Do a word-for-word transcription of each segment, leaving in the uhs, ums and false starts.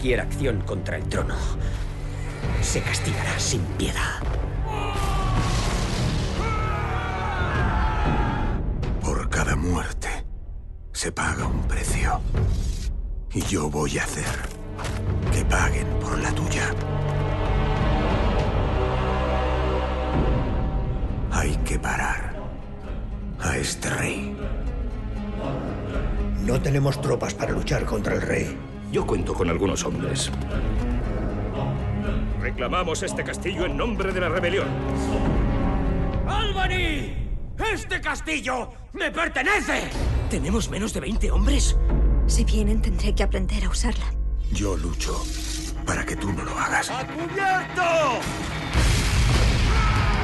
cualquier acción contra el trono. Se castigará sin piedad. Por cada muerte se paga un precio. Y yo voy a hacer que paguen por la tuya. Hay que parar a este rey. No tenemos tropas para luchar contra el rey. Yo cuento con algunos hombres. Reclamamos este castillo en nombre de la rebelión. ¡Albany! ¡Este castillo me pertenece! ¿Tenemos menos de veinte hombres? Si vienen, tendré que aprender a usarla. Yo lucho para que tú no lo hagas. ¡A cubierto!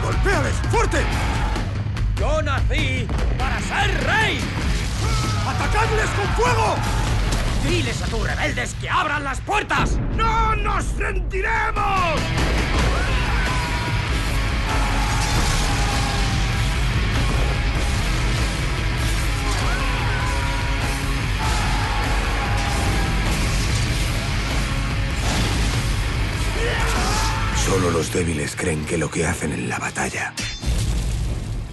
¡Golpéales fuerte! ¡Yo nací para ser rey! ¡Atacadles con fuego! ¡Diles a tus rebeldes que abran las puertas! ¡No nos rendiremos! Solo los débiles creen que lo que hacen en la batalla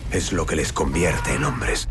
es lo que les convierte en hombres.